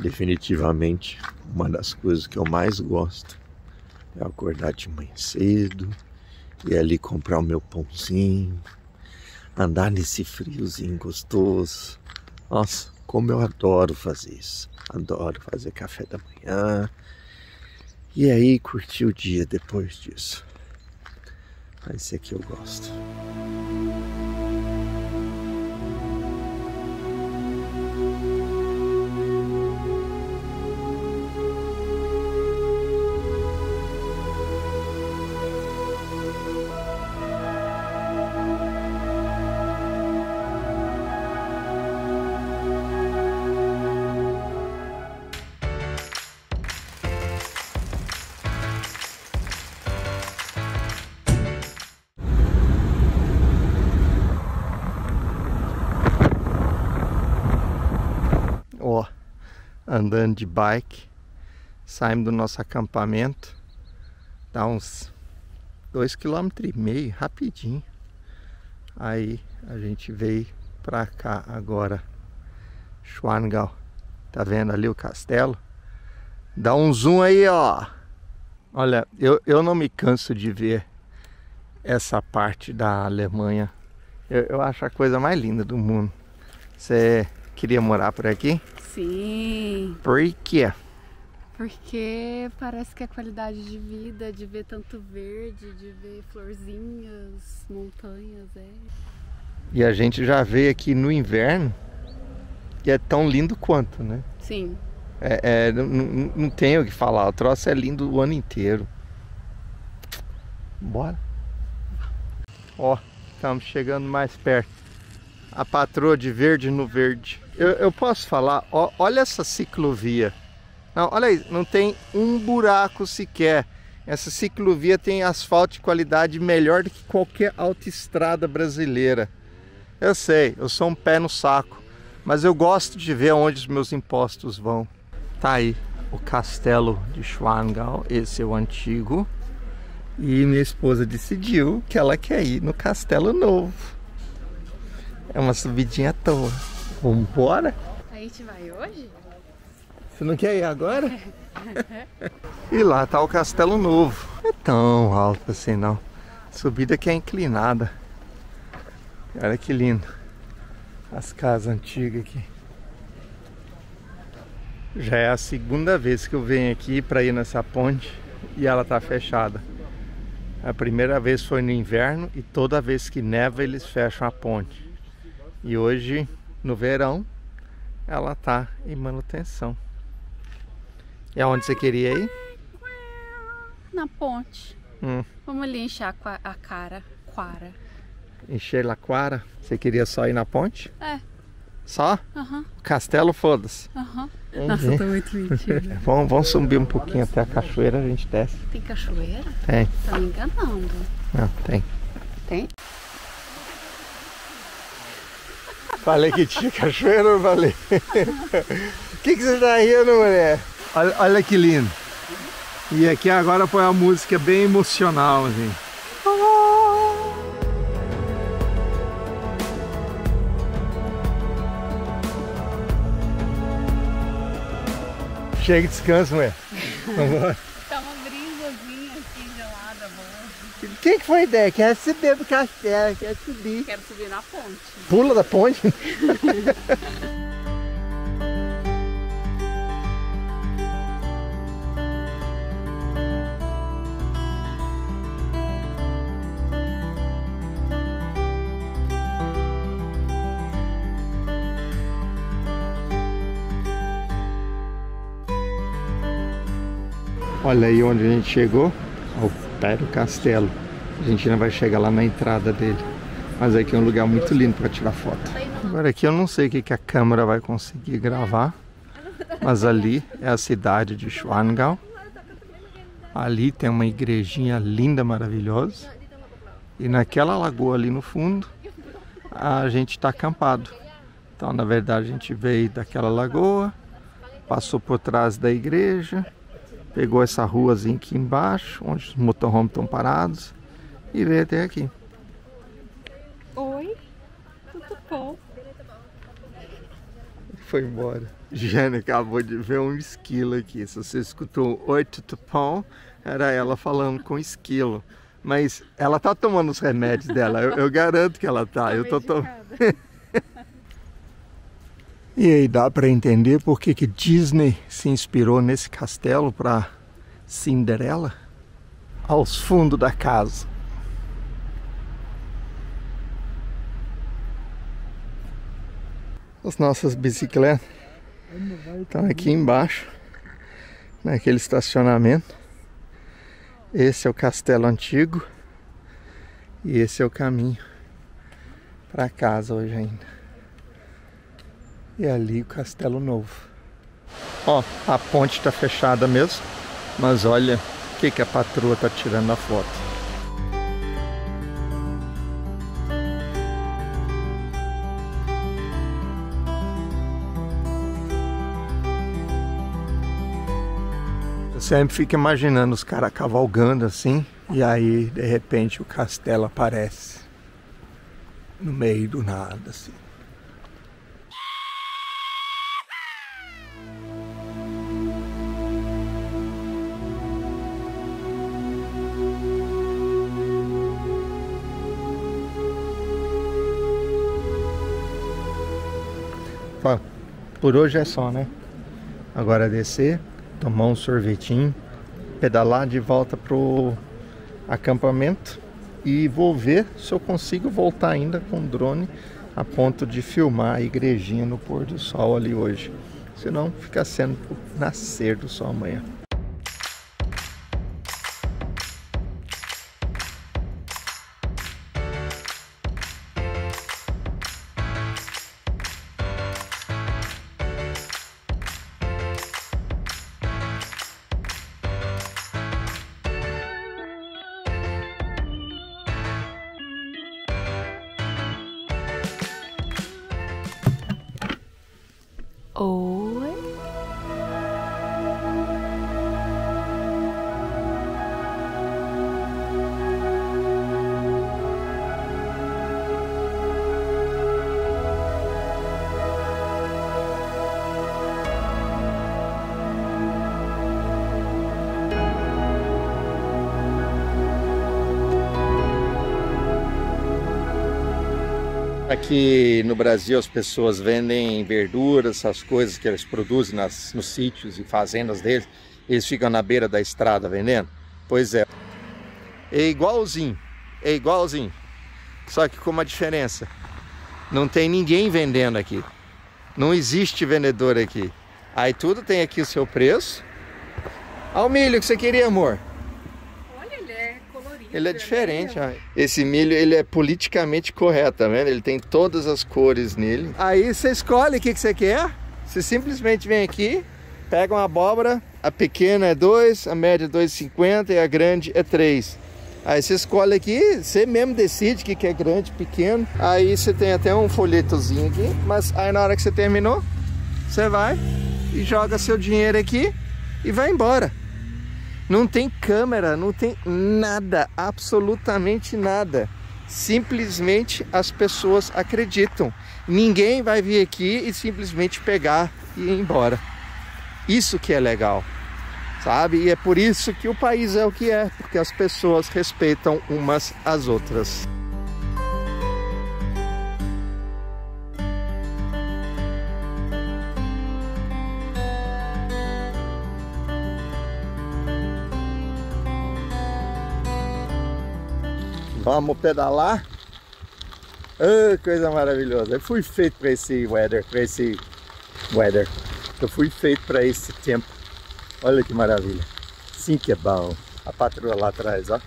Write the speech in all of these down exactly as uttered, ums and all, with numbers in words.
Definitivamente, uma das coisas que eu mais gosto é acordar de manhã cedo, ir ali comprar o meu pãozinho, andar nesse friozinho gostoso. Nossa, como eu adoro fazer isso. Adoro fazer café da manhã e aí curtir o dia depois disso. Mas esse aqui eu gosto. Andando de bike, saímos do nosso acampamento, dá uns dois quilômetros e meio, rapidinho. Aí a gente veio pra cá agora, Schwangau. Tá vendo ali o castelo? Dá um zoom aí, ó. Olha, eu, eu não me canso de ver essa parte da Alemanha. Eu, eu acho a coisa mais linda do mundo. Você queria morar por aqui? Sim. Por quê? Porque parece que a qualidade de vida, de ver tanto verde, de ver florzinhas, montanhas, é. E a gente já veio aqui no inverno e é tão lindo quanto, né? Sim. É, é, não, não, não tenho o que falar, o troço é lindo o ano inteiro. Bora. Ó, estamos chegando mais perto. A patroa de verde no verde. Eu, eu posso falar, ó, olha essa ciclovia. Não, olha aí, não tem um buraco sequer. Essa ciclovia tem asfalto de qualidade melhor do que qualquer autoestrada brasileira. Eu sei, eu sou um pé no saco, mas eu gosto de ver onde os meus impostos vão. Tá aí o castelo de Schwangau, esse é o antigo. E minha esposa decidiu que ela quer ir no castelo novo. É uma subidinha à toa. Vamos embora? A gente vai hoje? Você não quer ir agora? E lá tá o castelo novo. Não é tão alto assim não. A subida que é inclinada. Olha que lindo. As casas antigas aqui. Já é a segunda vez que eu venho aqui para ir nessa ponte e ela tá fechada. A primeira vez foi no inverno e toda vez que neva eles fecham a ponte. E hoje, no verão, ela tá em manutenção. E aonde você queria ir? Na ponte. Hum. Vamos ali encher a, a cara, quara. Encher a quara? Você queria só ir na ponte? É. Só? Aham. Uhum. Castelo, foda-se. Aham. Uhum. Nossa, eu tô muito mentindo. vamos, vamos subir um pouquinho até a cachoeira, a gente desce. Tem cachoeira? Tem. Tá me enganando. Não, tem. Tem? Falei que tinha cachoeira, eu falei. O que, que você tá rindo, mulher? Olha, olha que lindo. E aqui agora põe a música bem emocional, assim. Chega e descansa, mulher. Vamos embora. Tá uma brisazinha aqui gelada, boa. Quem que foi a ideia? Quero subir do castelo, quero subir. Quero subir na ponte. Pula da ponte. Olha aí onde a gente chegou, ao pé do castelo. A gente ainda vai chegar lá na entrada dele. Mas aqui é um lugar muito lindo para tirar foto. Agora aqui eu não sei o que, que a câmera vai conseguir gravar. Mas ali é a cidade de Schwangau. Ali tem uma igrejinha linda, maravilhosa. E naquela lagoa ali no fundo, a gente está acampado. Então na verdade a gente veio daquela lagoa, passou por trás da igreja, pegou essa ruazinha aqui embaixo, onde os motorhomes estão parados, e veio até aqui. Oi, tudo bom? foi embora. Jane acabou de ver um esquilo aqui. Se você escutou oito tupão, era ela falando com esquilo. Mas ela tá tomando os remédios dela, eu, eu garanto que ela tá. Eu tô tomando. E aí dá para entender por que que Disney se inspirou nesse castelo para Cinderela? Aos fundos da casa. As nossas bicicletas estão aqui embaixo, naquele estacionamento. Esse é o castelo antigo e esse é o caminho para casa hoje ainda. E ali o castelo novo. Ó, a ponte tá fechada mesmo, mas olha o que que a patroa tá tirando na foto. Eu sempre fico imaginando os caras cavalgando assim, e aí de repente o castelo aparece no meio do nada assim. Por hoje é só, né? Agora é descer, tomar um sorvetinho, pedalar de volta pro acampamento e vou ver se eu consigo voltar ainda com o drone a ponto de filmar a igrejinha no pôr do sol ali hoje. Senão fica sendo o nascer do sol amanhã. Oi. Aqui no Brasil as pessoas vendem verduras, essas coisas que eles produzem nas, nos sítios e fazendas deles. Eles ficam na beira da estrada vendendo. Pois é. É igualzinho, é igualzinho. Só que com uma diferença. Não tem ninguém vendendo aqui. Não existe vendedor aqui. Aí tudo tem aqui o seu preço. Olha o milho que você queria, amor. Ele é diferente, esse milho, ele é politicamente correto, tá vendo? Ele tem todas as cores nele. Aí você escolhe o que que você quer. Você simplesmente vem aqui, pega uma abóbora, a pequena é dois, a média é dois e cinquenta e a grande é três. Aí você escolhe aqui, você mesmo decide o que que é grande, pequeno. Aí você tem até um folhetozinho aqui, mas aí na hora que você terminou, você vai e joga seu dinheiro aqui e vai embora. Não tem câmera, não tem nada, absolutamente nada. Simplesmente as pessoas acreditam. Ninguém vai vir aqui e simplesmente pegar e ir embora. Isso que é legal, sabe? E é por isso que o país é o que é, porque as pessoas respeitam umas às outras. Vamos pedalar. Oh, coisa maravilhosa. Eu fui feito para esse weather, para esse weather. Eu fui feito para esse tempo. Olha que maravilha. Sim que é bom. A patroa lá atrás, ó.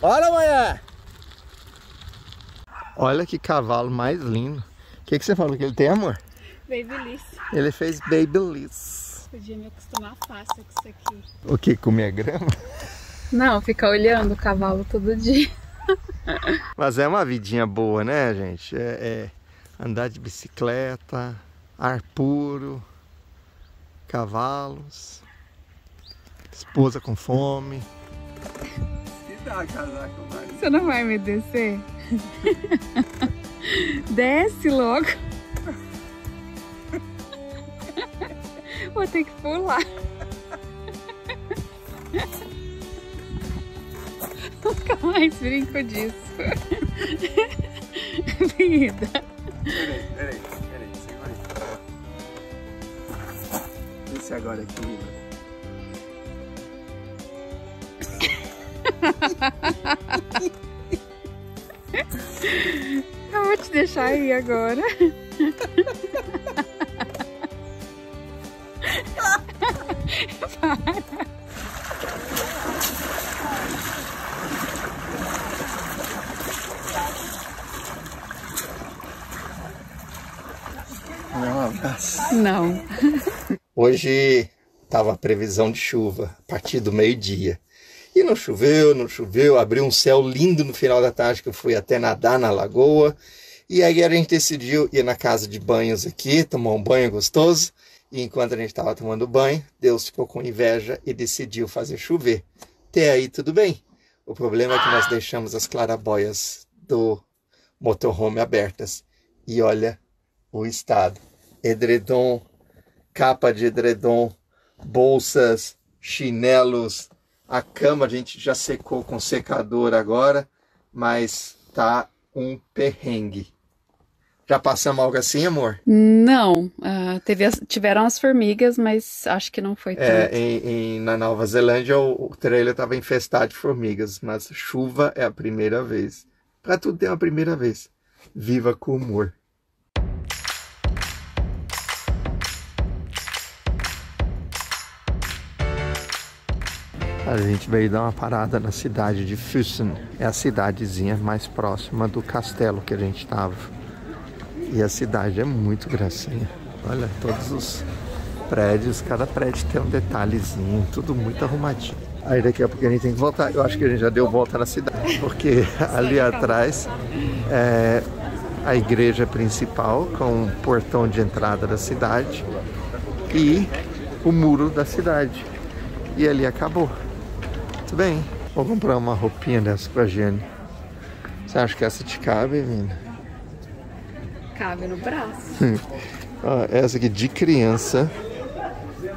Bora, manhã! Olha que cavalo mais lindo. O que que você falou que ele tem, amor? Babyliss. Ele fez babyliss. Podia me acostumar fácil com isso aqui. O que? Comer grama? Não, ficar olhando o cavalo todo dia. Mas é uma vidinha boa, né, gente? É, é andar de bicicleta, ar puro, cavalos, esposa com fome. Você não vai me descer? Desce logo. Vou ter que pular. Nunca mais brinco disso. Vida. Peraí, peraí, peraí. Segura aí. Esse agora aqui, Vida. Eu vou te deixar aí agora. Para. Não. Hoje estava a previsão de chuva a partir do meio-dia. E não choveu, não choveu, abriu um céu lindo no final da tarde, que eu fui até nadar na lagoa. E aí a gente decidiu ir na casa de banhos aqui, tomar um banho gostoso. E enquanto a gente estava tomando banho, Deus ficou com inveja e decidiu fazer chover. Até aí tudo bem. O problema é que nós deixamos as claraboias do motorhome abertas. E olha o estado. Edredom, capa de edredom, bolsas, chinelos, a cama a gente já secou com secador agora, mas tá um perrengue. Já passamos algo assim, amor? Não, uh, teve as, tiveram as formigas, mas acho que não foi tanto. É, em, em, na Nova Zelândia o, o trailer estava infestado de formigas, mas chuva é a primeira vez. Para tudo tem uma primeira vez. Viva com humor. A gente veio dar uma parada na cidade de Füssen. É a cidadezinha mais próxima do castelo que a gente estava. E a cidade é muito gracinha. Olha, todos os prédios, cada prédio tem um detalhezinho, tudo muito arrumadinho. Aí daqui a pouco a gente tem que voltar. Eu acho que a gente já deu volta na cidade, porque ali atrás é a igreja principal, com o portão de entrada da cidade e o muro da cidade. E ali acabou. Muito bem, vou comprar uma roupinha dessa pra Jenny. Você acha que essa te cabe, Vina? Cabe no braço. Ó, essa aqui de criança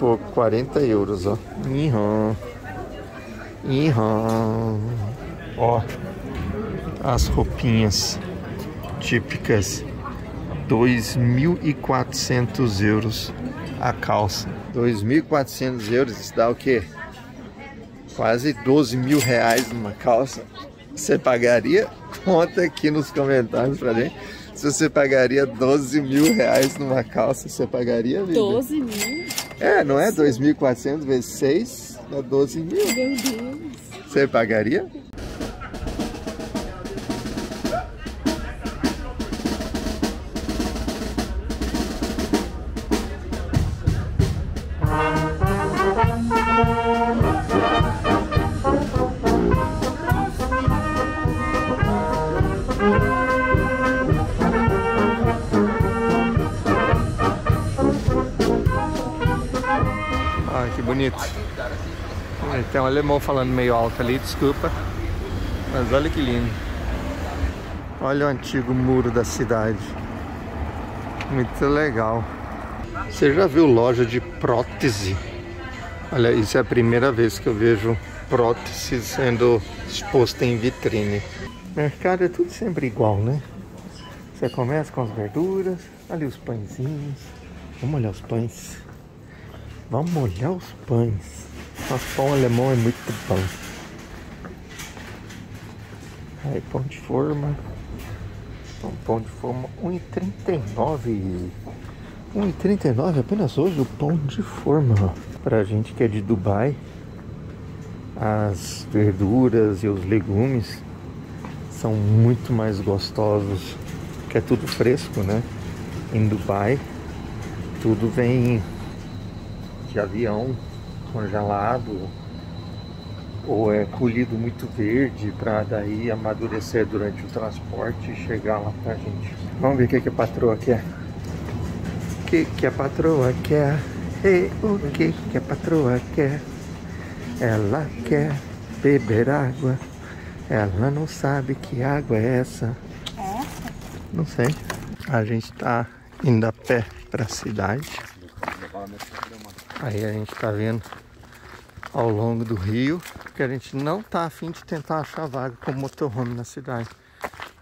por quarenta euros, ó. Inham. Inham. Ó, as roupinhas típicas. dois mil e quatrocentos euros a calça. dois mil e quatrocentos euros, isso dá o quê? Quase doze mil reais numa calça. Você pagaria? Conta aqui nos comentários pra gente. Se você pagaria doze mil reais numa calça, você pagaria, Vida? doze mil? É, não é? dois mil e quatrocentos vezes seis dá doze mil. Meu Deus. Você pagaria? Bonito. Tem um alemão falando meio alto ali, desculpa. Mas olha que lindo. Olha o antigo muro da cidade. Muito legal. Você já viu loja de prótese? Olha, isso é a primeira vez que eu vejo prótese sendo exposta em vitrine. Mercado é tudo sempre igual, né? Você começa com as verduras, ali os pãezinhos. Vamos olhar os pães. Vamos olhar os pães. Nossa, pão alemão é muito bom. Aí, pão de forma. Então, pão de forma, um e trinta e nove. um e trinta e nove apenas hoje o pão de forma. Pra gente que é de Dubai, as verduras e os legumes são muito mais gostosos, porque é tudo fresco, né? Em Dubai, tudo vem de avião congelado ou é colhido muito verde para daí amadurecer durante o transporte e chegar lá pra gente. Vamos ver o que, que a patroa quer. O que, que a patroa quer? E o que, que a patroa quer? Ela quer beber água. Ela não sabe que água é essa. Essa? Não sei. A gente tá indo a pé pra cidade. lá nessa grama. Aí a gente tá vendo ao longo do rio, porque a gente não tá afim de tentar achar vaga como motorhome na cidade.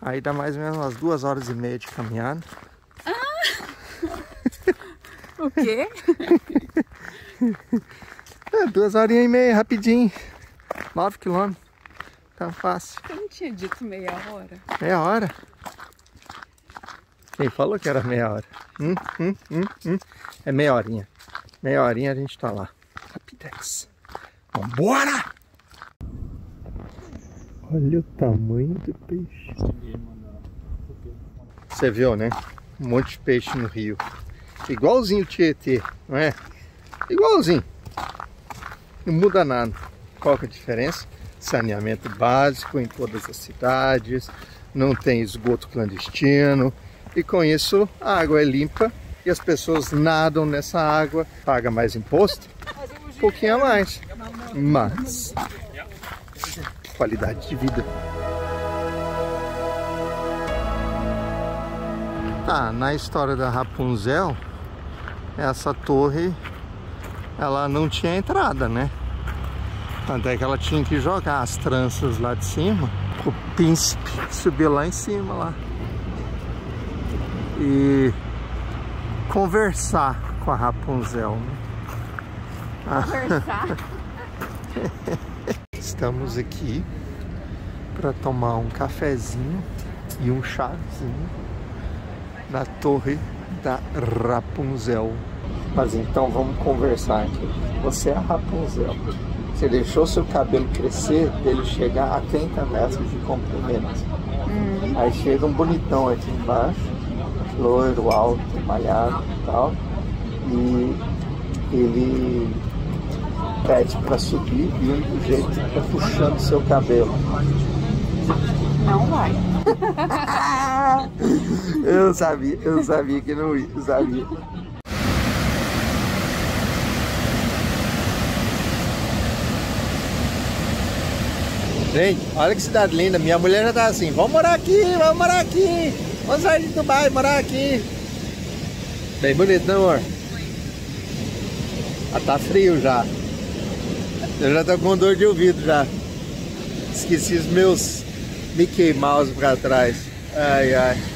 Aí dá mais ou menos umas duas horas e meia de caminhada. Ah! O quê? É, duas horinhas e meia, rapidinho. Nove quilômetros. Tá fácil. Eu não tinha dito meia hora. Meia hora? Quem falou que era meia hora? Hum, hum, hum, hum. É meia horinha. Meia horinha a gente tá lá. Rapidex. Vambora! Olha o tamanho do peixe. Você viu, né? Um monte de peixe no rio. Igualzinho o Tietê, não é? Igualzinho. Não muda nada. Qual que é a diferença? Saneamento básico em todas as cidades, não tem esgoto clandestino e com isso a água é limpa e as pessoas nadam nessa água, paga mais imposto, um pouquinho a mais, mas qualidade de vida. Tá, na história da Rapunzel, essa torre ela não tinha entrada, né? Até que ela tinha que jogar as tranças lá de cima, o príncipe subiu lá em cima lá e conversar com a Rapunzel, né? Conversar? Estamos aqui para tomar um cafezinho e um chazinho na torre da Rapunzel. Mas então vamos conversar aqui. Você é a Rapunzel. Você deixou seu cabelo crescer, dele chegar a trinta metros de comprimento. Hum. Aí chega um bonitão aqui embaixo, loiro, alto, malhado e tal. E ele pede para subir e o único jeito é puxando seu cabelo. Não vai. Eu sabia, eu sabia que não ia, eu sabia. Gente, olha que cidade linda, minha mulher já tá assim, vamos morar aqui, vamos morar aqui, vamos sair de Dubai, morar aqui. Bem bonito, não, amor? Ah, tá frio já. Eu já tô com dor de ouvido já. Esqueci os meus Mickey Mouse pra trás. Ai, ai.